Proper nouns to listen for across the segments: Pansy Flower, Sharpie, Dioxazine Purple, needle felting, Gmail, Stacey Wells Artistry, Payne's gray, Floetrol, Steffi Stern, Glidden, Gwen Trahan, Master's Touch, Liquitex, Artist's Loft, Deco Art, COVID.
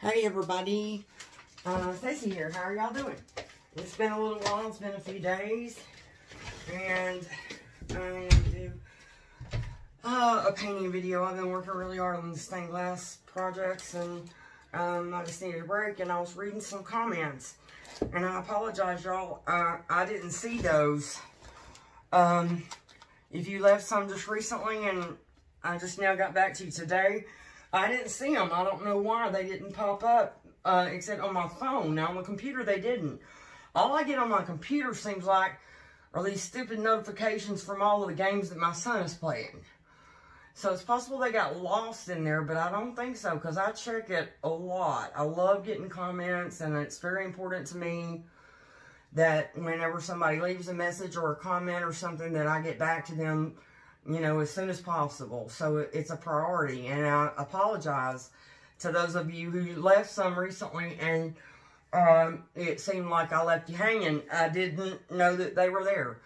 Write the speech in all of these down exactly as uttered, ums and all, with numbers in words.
Hey everybody, uh, Stacey here. How are y'all doing? It's been a little while, it's been a few days, and I'm going to do uh, a painting video. I've been working really hard on the stained glass projects, and um, I just needed a break, and I was reading some comments, and I apologize y'all, uh, I didn't see those. Um, if you left some just recently, and I just now got back to you today, I didn't see them. I don't know why they didn't pop up, uh, except on my phone. Now, on the computer, they didn't. All I get on my computer, seems like, are these stupid notifications from all of the games that my son is playing. So, it's possible they got lost in there, but I don't think so, because I check it a lot. I love getting comments, and it's very important to me that whenever somebody leaves a message or a comment or something, that I get back to them, you know, as soon as possible. So it's a priority, and I apologize to those of you who left some recently, and um, it seemed like I left you hanging. I didn't know that they were there.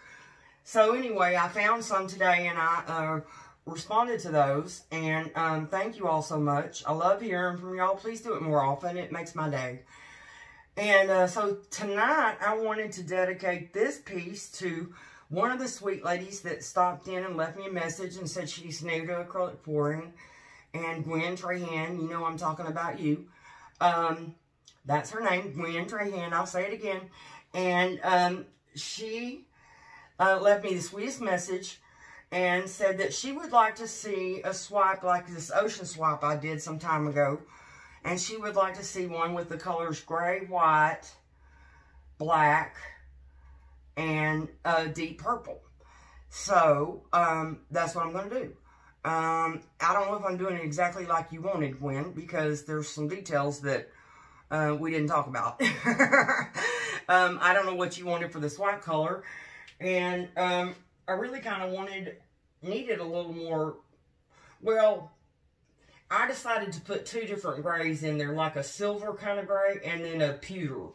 So anyway, I found some today, and I uh, responded to those, and um, thank you all so much. I love hearing from y'all. Please do it more often. It makes my day. And uh, so tonight, I wanted to dedicate this piece to one of the sweet ladies that stopped in and left me a message and said she's new to acrylic pouring, and Gwen Trahan, you know I'm talking about you. Um, that's her name, Gwen Trahan, I'll say it again. And um, she uh, left me the sweetest message and said that she would like to see a swipe like this ocean swipe I did some time ago. And she would like to see one with the colors gray, white, black, and uh, deep purple. So, um, that's what I'm going to do. Um, I don't know if I'm doing it exactly like you wanted, Gwen, because there's some details that uh, we didn't talk about. um, I don't know what you wanted for this white color. And um, I really kind of wanted, needed a little more, well, I decided to put two different grays in there, like a silver kind of gray and then a pewter.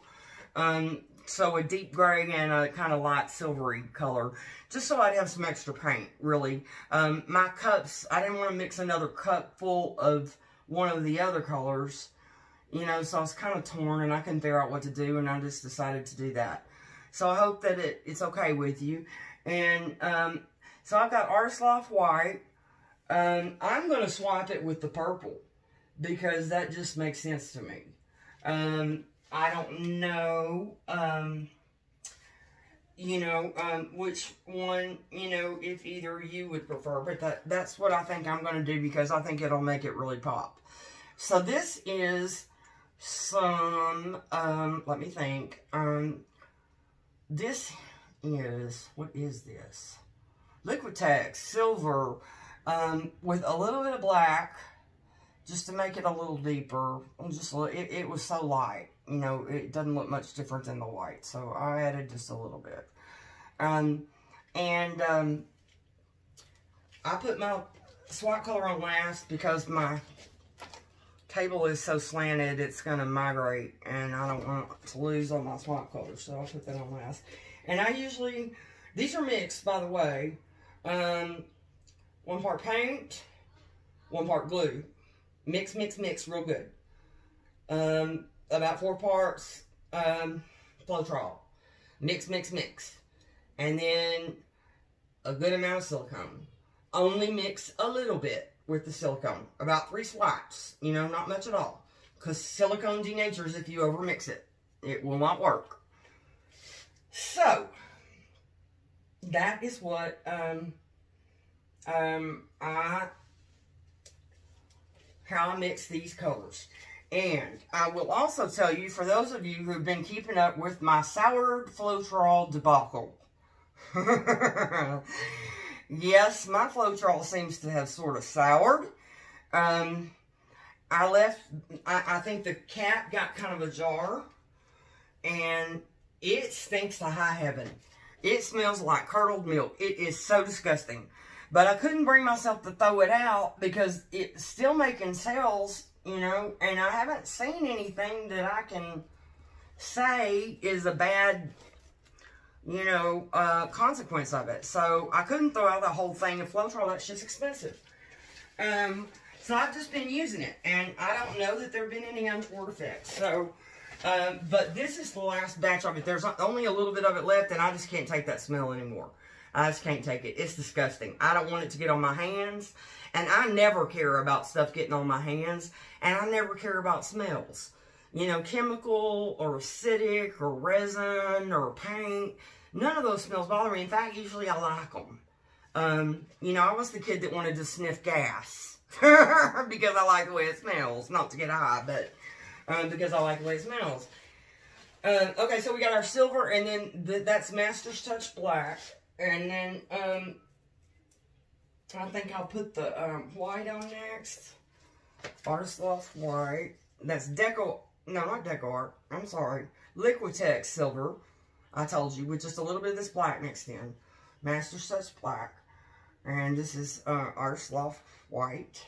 Um, So a deep gray and a kind of light silvery color, just so I'd have some extra paint, really. Um, my cups, I didn't want to mix another cup full of one of the other colors, you know, so I was kind of torn and I couldn't figure out what to do, and I just decided to do that. So I hope that it, it's okay with you. And um, so I've got Artist's Loft White. Um, I'm going to swap it with the purple because that just makes sense to me. Um... I don't know, um, you know, um, which one, you know, if either you would prefer, but that, that's what I think I'm going to do because I think it'll make it really pop. So this is some, um, let me think, um, this is, what is this? Liquitex, silver, um, with a little bit of black, just to make it a little deeper. I'm just, it, it was so light. You know, it doesn't look much different than the white. So, I added just a little bit. Um, and um, I put my swatch color on last because my table is so slanted, it's going to migrate. And I don't want to lose all my swatch color. So, I'll put that on last. And I usually, these are mixed, by the way. Um, one part paint, one part glue. Mix, mix, mix real good. Um... About four parts um, Floetrol. Mix, mix, mix. And then a good amount of silicone. Only mix a little bit with the silicone. About three swipes. You know, not much at all. Because silicone denatures if you overmix it. It will not work. So, that is what um, um, I, how I mix these colors. And I will also tell you, for those of you who have been keeping up with my soured Floetrol debacle. Yes, my Floetrol seems to have sort of soured. Um, I left, I, I think the cap got kind of ajar. And it stinks to high heaven. It smells like curdled milk. It is so disgusting. But I couldn't bring myself to throw it out because it's still making sales. You know, and I haven't seen anything that I can say is a bad, you know, uh, consequence of it. So, I couldn't throw out the whole thing of Floetrol. That's just expensive. Um, So I've just been using it, and I don't know that there have been any untoward effects. So, um, but this is the last batch of it. There's only a little bit of it left, and I just can't take that smell anymore. I just can't take it. It's disgusting. I don't want it to get on my hands, and I never care about stuff getting on my hands, and I never care about smells. You know, chemical or acidic or resin or paint, none of those smells bother me. In fact, usually I like them. Um, you know, I was the kid that wanted to sniff gas because I like the way it smells. Not to get high, but um, because I like the way it smells. Um, okay, so we got our silver, and then the, that's Master's Touch Black. And then um, I think I'll put the um, white on next. Artist's Loft White. That's Deco... No, not Deco Art. I'm sorry. Liquitex Silver. I told you, with just a little bit of this black mixed in. Master's Touch Black. And this is uh, Artist's Loft White.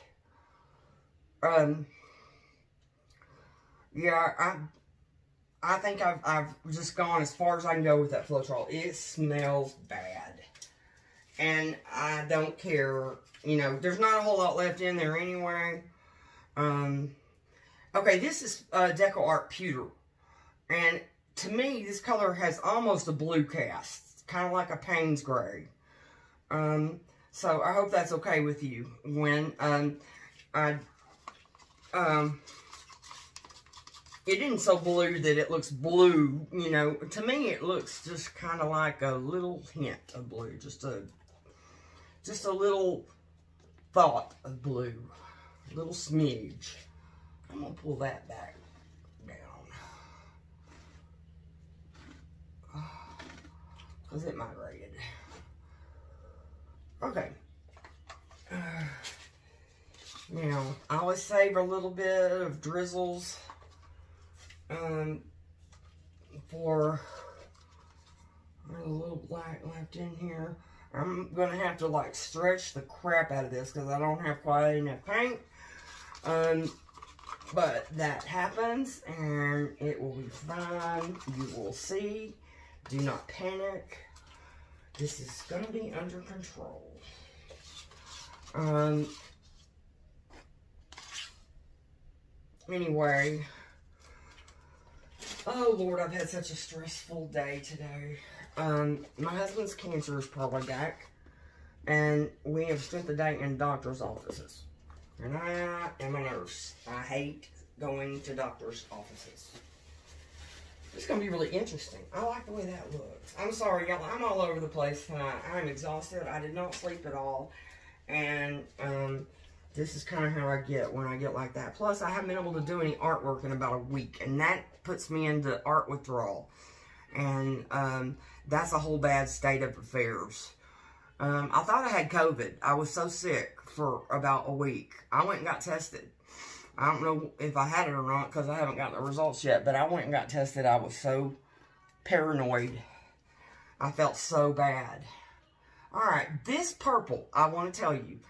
Um, yeah, I I think I've, I've just gone as far as I can go with that Floetrol. It smells bad. And I don't care. You know, there's not a whole lot left in there anyway. Um... Okay, this is uh, Deco Art Pewter, and to me, this color has almost a blue cast, kind of like a Payne's gray. Um, so I hope that's okay with you. When um, I um, it isn't so blue that it looks blue, you know. To me, it looks just kind of like a little hint of blue, just a just a little thought of blue, a little smidge. I'm going to pull that back down, because it migrated. Okay. Uh, now, I always save a little bit of drizzles um, for a little black left in here. I'm going to have to, like, stretch the crap out of this, because I don't have quite enough paint. Um... But that happens, and it will be fine. You will see. Do not panic. This is going to be under control. Um. Anyway. Oh, Lord, I've had such a stressful day today. Um, my husband's cancer is probably back, and we have spent the day in doctor's offices. And I am a nurse. I hate going to doctor's offices. It's going to be really interesting. I like the way that looks. I'm sorry, y'all. I'm all over the place tonight. I'm exhausted. I did not sleep at all. And um, this is kind of how I get when I get like that. Plus, I haven't been able to do any artwork in about a week. And that puts me into art withdrawal. And um, that's a whole bad state of affairs. Um, I thought I had COVID. I was so sick for about a week. I went and got tested. I don't know if I had it or not because I haven't gotten the results yet, but I went and got tested. I was so paranoid. I felt so bad. All right, this purple, I want to tell you.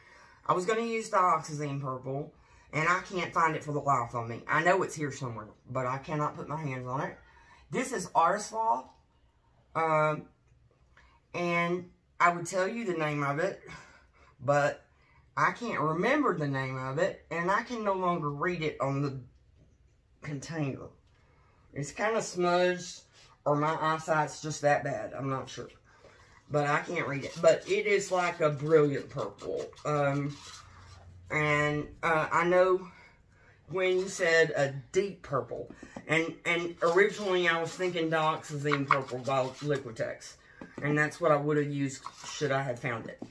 I was going to use Dioxazine Purple, and I can't find it for the life of me. I know it's here somewhere, but I cannot put my hands on it. This is Artist's Loft, um, and I would tell you the name of it, but I can't remember the name of it, and I can no longer read it on the container. It's kind of smudged, or my eyesight's just that bad. I'm not sure, but I can't read it. But it is like a brilliant purple, um, and uh, I know when you said a deep purple, and and originally I was thinking Dioxazine Purple by Liquitex. And that's what I would have used should I have found it.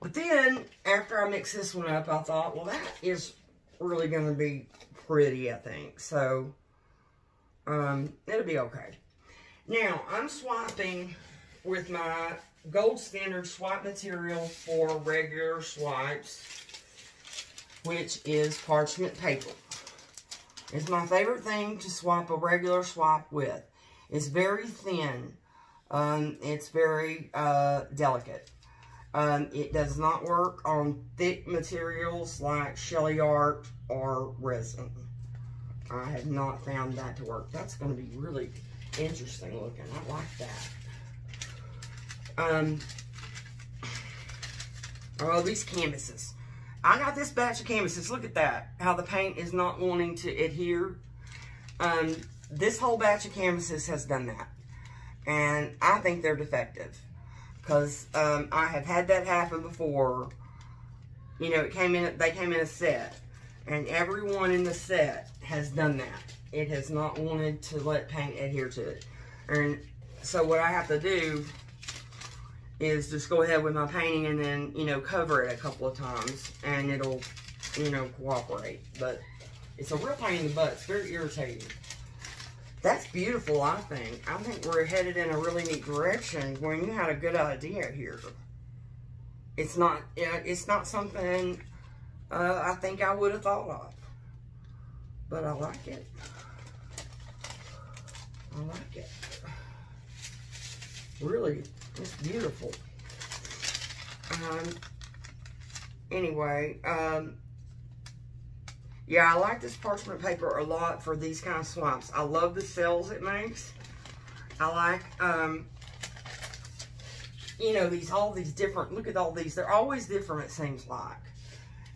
But then, after I mixed this one up, I thought, well, that is really going to be pretty, I think. So, um, it'll be okay. Now, I'm swiping with my gold standard swipe material for regular swipes, which is parchment paper. It's my favorite thing to swipe a regular swipe with. It's very thin. Um, it's very, uh, delicate. Um, it does not work on thick materials like shelly art or resin. I have not found that to work. That's going to be really interesting looking. I like that. Um, oh, these canvases. I got this batch of canvases. Look at that, how the paint is not wanting to adhere. Um, this whole batch of canvases has done that. And I think they're defective. Because um, I have had that happen before. You know, it came in. They came in a set. And everyone in the set has done that. It has not wanted to let paint adhere to it. And so what I have to do is just go ahead with my painting and then, you know, cover it a couple of times. And it'll, you know, cooperate. But it's a real pain in the butt. It's very irritating. That's beautiful, I think. I think we're headed in a really neat direction. Gwen, you had a good idea here. It's not, it's not something uh, I think I would have thought of. But I like it. I like it. Really, it's beautiful. Um, anyway, um, yeah, I like this parchment paper a lot for these kind of swipes. I love the cells it makes. I like, um, you know, these, all these different, look at all these. They're always different, it seems like.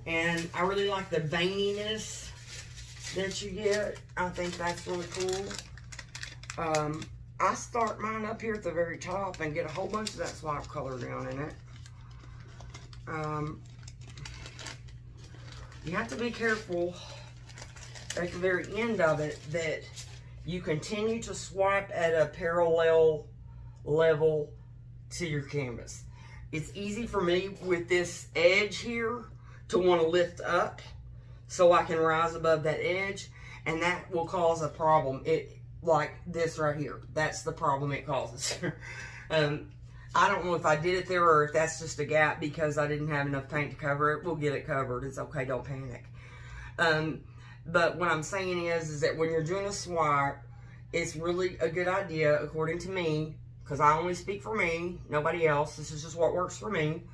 And I really like the veininess that you get. I think that's really cool. Um, I start mine up here at the very top and get a whole bunch of that swipe color down in it. Um, you have to be careful at the very end of it that you continue to swipe at a parallel level to your canvas. It's easy for me with this edge here to want to lift up so I can rise above that edge, and that will cause a problem. It, like this right here, that's the problem it causes. um, I don't know if I did it there or if that's just a gap because I didn't have enough paint to cover it. We'll get it covered. It's okay. Don't panic. Um, but what I'm saying is, is that when you're doing a swipe, it's really a good idea, according to me, because I only speak for me, nobody else. This is just what works for me.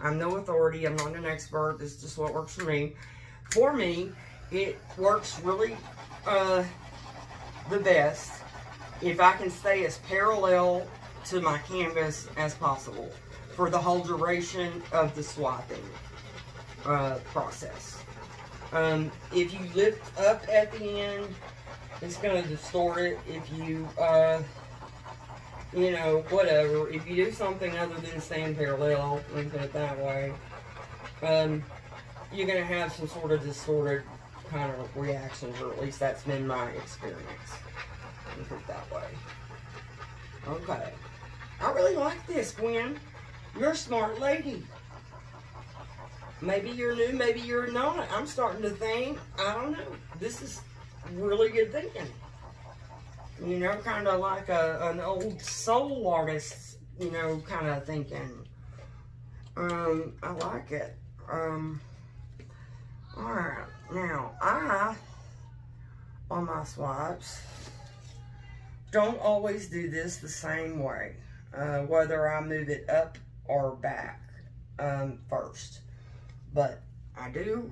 I'm no authority. I'm not an expert. This is just what works for me. For me, it works really uh, the best if I can stay as parallel to my canvas as possible for the whole duration of the swiping uh, process. Um, if you lift up at the end, it's going to distort it. If you, uh, you know, whatever. If you do something other than staying parallel, let me put it that way, um, you're going to have some sort of distorted kind of reactions, or at least that's been my experience. Let me put it that way. Okay. I really like this, Gwen. You're a smart lady. Maybe you're new, maybe you're not. I'm starting to think, I don't know. This is really good thinking. You know, kind of like a, an old soul artist, you know, kind of thinking. Um, I like it. Um, all right. Now, I, on my swipes, don't always do this the same way, uh, whether I move it up or back um, first. But I do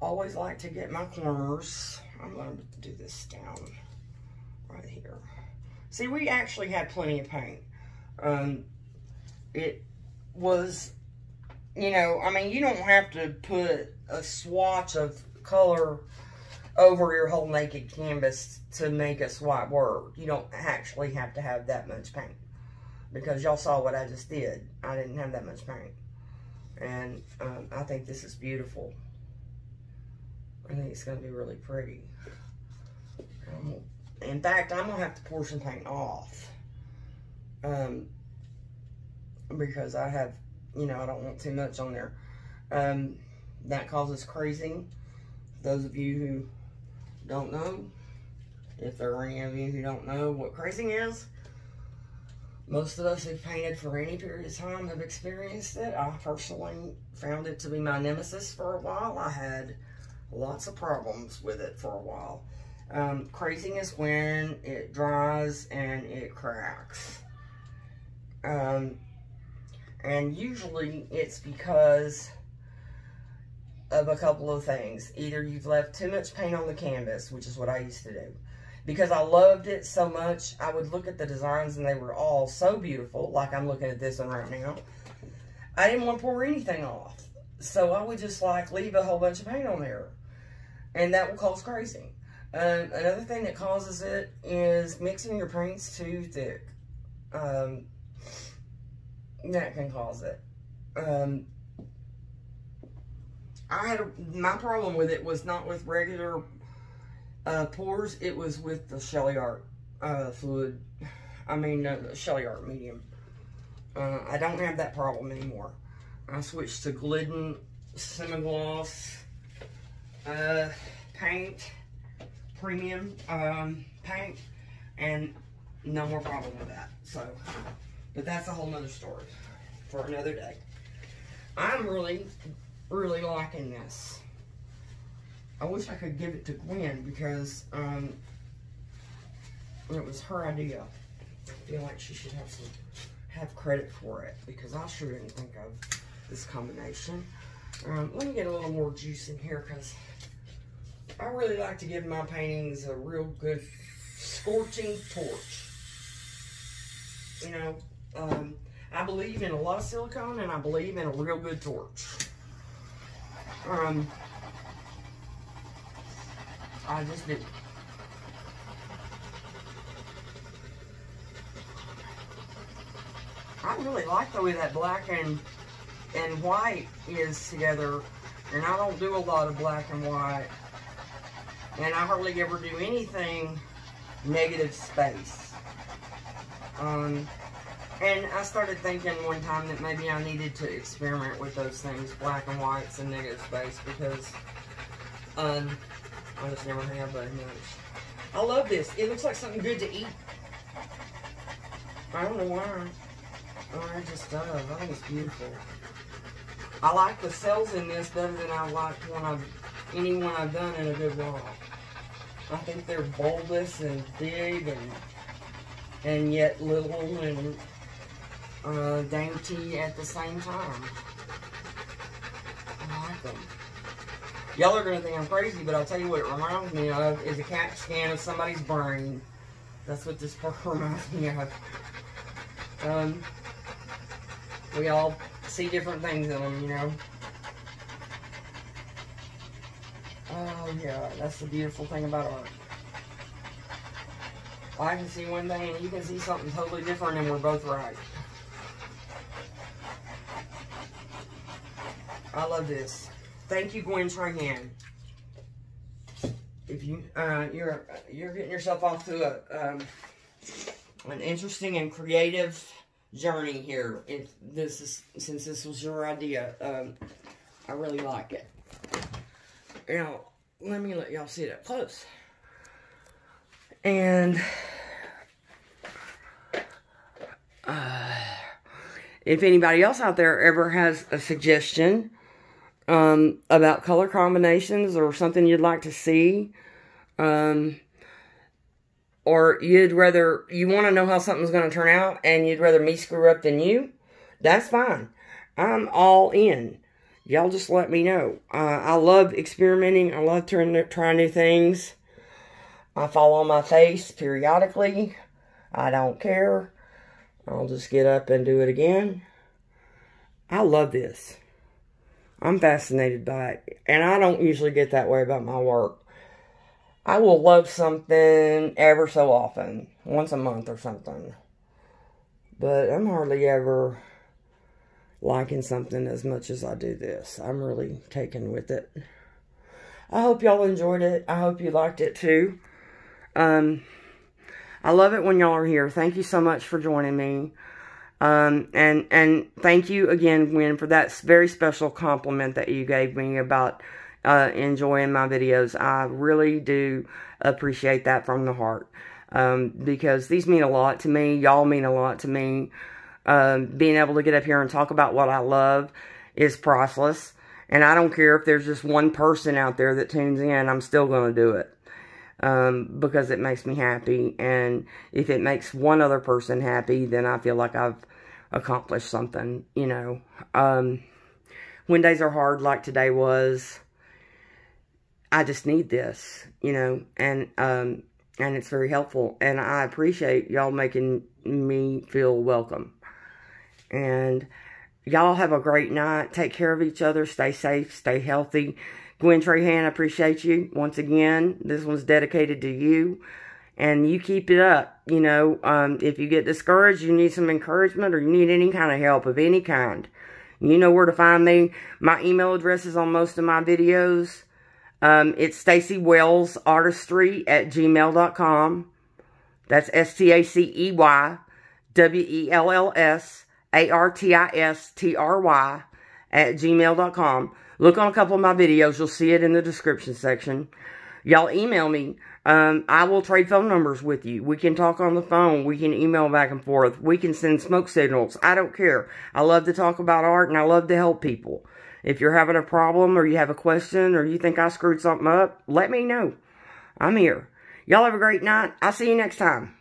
always like to get my corners. I'm going to do this down right here. See, we actually had plenty of paint. Um, it was, you know, I mean, you don't have to put a swatch of color over your whole naked canvas to make a swipe work. You don't actually have to have that much paint, because y'all saw what I just did. I didn't have that much paint, and um, I think this is beautiful. I think it's going to be really pretty. Um, in fact, I'm going to have to pour some paint off um, because I have, you know, I don't want too much on there. Um, that causes crazing. Those of you who don't know, if there are any of you who don't know what crazing is, most of us who've painted for any period of time have experienced it. I personally found it to be my nemesis for a while. I had lots of problems with it for a while. Um, crazing is when it dries and it cracks. Um, and usually it's because of a couple of things. Either you've left too much paint on the canvas, which is what I used to do. Because I loved it so much, I would look at the designs and they were all so beautiful, like I'm looking at this one right now. I didn't want to pour anything off. So I would just like leave a whole bunch of paint on there, and that will cause crazing. Um, another thing that causes it is mixing your paints too thick. Um, that can cause it. Um, I had a, my problem with it was not with regular uh, pours. It was with the Shelly Art uh, fluid. I mean, uh, the Shelly Art medium. Uh, I don't have that problem anymore. I switched to Glidden, Semigloss, uh, paint, premium um, paint, and no more problem with that. So, but that's a whole nother story for another day. I'm really, really liking this. I wish I could give it to Gwen because um, it was her idea. I feel like she should have some have credit for it because I sure didn't think of this combination. Um, let me get a little more juice in here because I really like to give my paintings a real good scorching torch. You know, um, I believe in a lot of silicone and I believe in a real good torch. Um, I just do. I really like the way that black and and white is together, and I don't do a lot of black and white. And I hardly ever do anything negative space. Um, and I started thinking one time that maybe I needed to experiment with those things, black and whites and negative space, because um, I just never have very much. I love this. It looks like something good to eat. I don't know why. Oh, it just does. I think it's beautiful. I like the cells in this better than I liked when I've, any one I've done in a good while. I think they're bulbous and big and and yet little and uh, dainty at the same time. I like them. Y'all are going to think I'm crazy, but I'll tell you what it reminds me of is a CAT scan of somebody's brain. That's what this part reminds me of. Um, we all see different things in them, you know. Oh, yeah, that's the beautiful thing about art. I can see one thing and you can see something totally different and we're both right. I love this. Thank you, Gwen Trahan. If you, uh, you're, you're getting yourself off to a, um, an interesting and creative journey here. If this is, since this was your idea, um, I really like it. Now, let me let y'all see it up close. And uh, if anybody else out there ever has a suggestion um, about color combinations or something you'd like to see, um, or you'd rather, you want to know how something's going to turn out and you'd rather me screw up than you, that's fine. I'm all in. Y'all just let me know. Uh, I love experimenting. I love trying, trying new things. I fall on my face periodically. I don't care. I'll just get up and do it again. I love this. I'm fascinated by it. And I don't usually get that way about my work. I will love something ever so often. Once a month or something. But I'm hardly ever liking something as much as I do this. I'm really taken with it. I hope y'all enjoyed it. I hope you liked it too. Um, I love it when y'all are here. Thank you so much for joining me. Um, and, and thank you again, Gwen, for that very special compliment that you gave me about uh, enjoying my videos. I really do appreciate that from the heart. Um, because these mean a lot to me. Y'all mean a lot to me. Um, being able to get up here and talk about what I love is priceless. And I don't care if there's just one person out there that tunes in. I'm still going to do it. Um, because it makes me happy. And if it makes one other person happy, then I feel like I've accomplished something, you know. Um, when days are hard like today was, I just need this, you know. And, um, and it's very helpful. And I appreciate y'all making me feel welcome. And Y'all have a great night. Take care of each other. Stay safe. Stay healthy. Gwen Trahan, I appreciate you. Once again, this one's dedicated to you. And you keep it up. You know, um, if you get discouraged, you need some encouragement or you need any kind of help of any kind, you know where to find me. My email address is on most of my videos. Um, it's Stacey Wells Artistry at gmail dot com. That's S T A C E Y W E L L S A R T I S T R Y at gmail dot com. Look on a couple of my videos. You'll see it in the description section. Y'all email me. Um, I will trade phone numbers with you. We can talk on the phone. We can email back and forth. We can send smoke signals. I don't care. I love to talk about art and I love to help people. If you're having a problem or you have a question or you think I screwed something up, let me know. I'm here. Y'all have a great night. I'll see you next time.